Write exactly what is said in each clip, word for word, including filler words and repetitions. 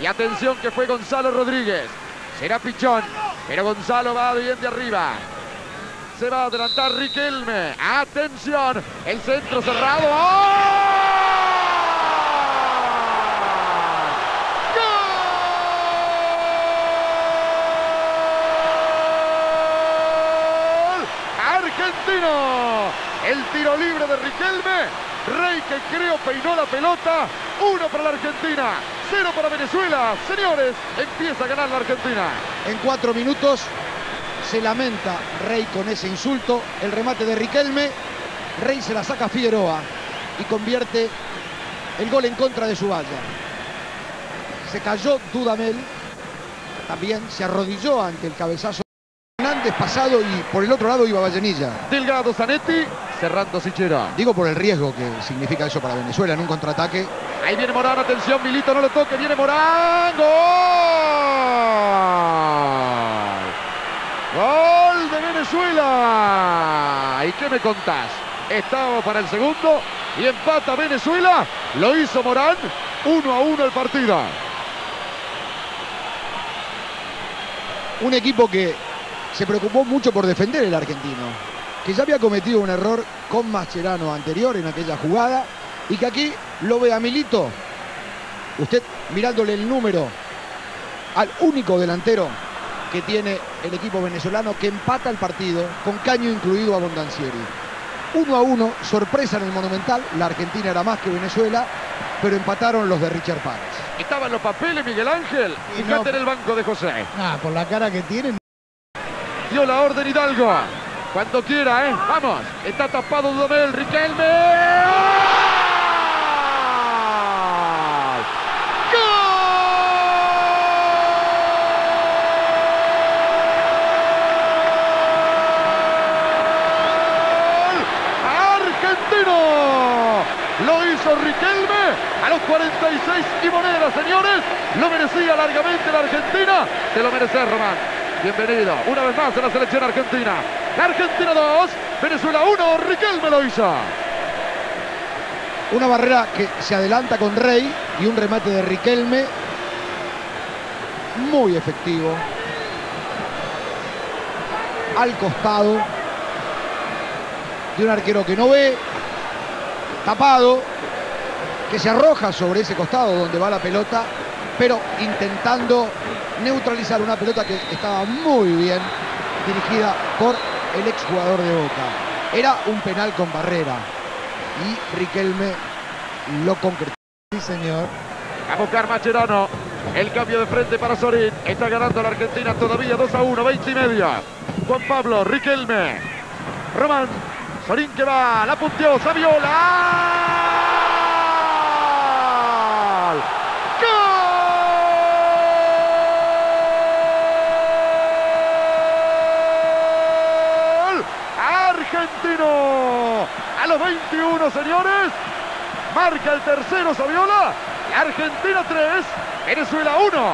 Y atención que fue Gonzalo Rodríguez. Será Pichón, pero Gonzalo va bien de arriba. Se va a adelantar Riquelme. Atención, el centro cerrado. ¡Oh! Argentino, el tiro libre de Riquelme, Rey que creo peinó la pelota, uno para la Argentina, cero para Venezuela, señores, empieza a ganar la Argentina. En cuatro minutos se lamenta Rey con ese insulto, el remate de Riquelme, Rey se la saca a Figueroa y convierte el gol en contra de Suvalla. Se cayó Dudamel, también se arrodilló ante el cabezazo pasado y por el otro lado iba Vallenilla. Delgado, Zanetti, cerrando Sichera. Digo por el riesgo que significa eso para Venezuela en un contraataque. Ahí viene Morán, atención, Milito no lo toque, viene Morán, ¡gol! ¡Gol de Venezuela! ¿Y qué me contás? Estaba para el segundo y empata Venezuela, lo hizo Morán, uno a uno el partido. Un equipo que se preocupó mucho por defender el argentino, que ya había cometido un error con Mascherano anterior en aquella jugada, y que aquí lo ve a Milito, usted mirándole el número al único delantero que tiene el equipo venezolano, que empata el partido, con caño incluido a Abbondanzieri. Uno a uno, sorpresa en el Monumental, la Argentina era más que Venezuela, pero empataron los de Richard Páez. Estaban los papeles, Miguel Ángel, y no, en el banco de José. Ah, por la cara que tienen. Dio la orden Hidalgo, cuando quiera, ¿eh? Vamos, está tapado Dudamel, Riquelme. ¡Gol! ¡Argentino! Lo hizo Riquelme a los cuarenta y seis y moneda, señores. Lo merecía largamente la Argentina. Te lo mereces, Román. Bienvenido una vez más a la selección argentina. La Argentina dos, Venezuela uno, Riquelme lo hizo. Una barrera que se adelanta con Rey y un remate de Riquelme muy efectivo. Al costado de un arquero que no ve, tapado, que se arroja sobre ese costado donde va la pelota, pero intentando neutralizar una pelota que estaba muy bien dirigida por el exjugador de Boca. Era un penal con barrera y Riquelme lo concretó. Sí, señor. A buscar Mascherano. El cambio de frente para Sorín. Está ganando la Argentina todavía dos a uno, veinte y medio. Juan Pablo, Riquelme, Román, Sorín que va, la punteó, Saviola. Argentino, a los veintiuno, señores, marca el tercero Saviola, Argentina tres, Venezuela uno.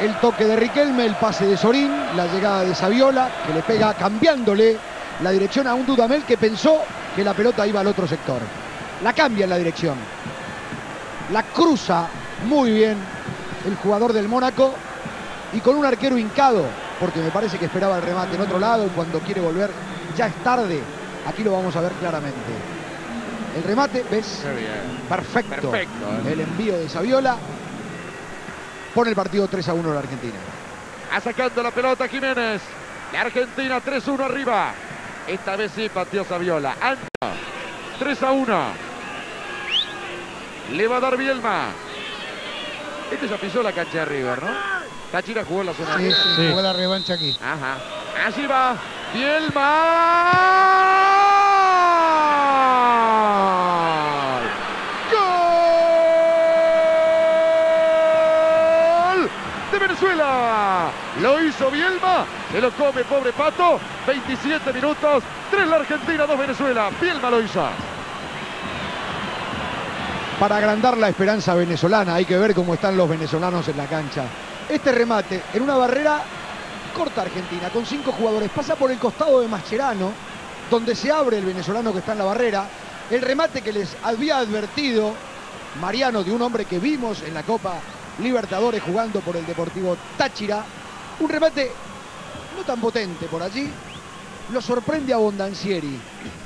El toque de Riquelme, el pase de Sorín, la llegada de Saviola, que le pega cambiándole la dirección a un Dudamel que pensó que la pelota iba al otro sector. La cambia en la dirección, la cruza muy bien el jugador del Mónaco y con un arquero hincado, porque me parece que esperaba el remate en otro lado y cuando quiere volver ya es tarde. Aquí lo vamos a ver claramente. El remate, ¿ves? Perfecto. Perfecto, ¿eh? El envío de Saviola pone el partido tres a uno a la Argentina. Ha sacado la pelota Jiménez. La Argentina tres uno arriba. Esta vez sí pateó Saviola. Anda. tres a uno. Le va a dar Vielma. Este ya pisó la cancha de River, ¿no? Táchira jugó la zona. Sí, sí, sí, jugó la revancha aquí. Ajá. Así va. Vielma. ¡Gol! De Venezuela. Lo hizo Vielma. Se lo come pobre Pato. veintisiete minutos. tres la Argentina, dos Venezuela. Vielma lo hizo. Para agrandar la esperanza venezolana, hay que ver cómo están los venezolanos en la cancha. Este remate en una barrera corta Argentina, con cinco jugadores. Pasa por el costado de Mascherano, donde se abre el venezolano que está en la barrera. El remate que les había advertido Mariano, de un hombre que vimos en la Copa Libertadores jugando por el Deportivo Táchira. Un remate no tan potente por allí. Lo sorprende a Abbondanzieri.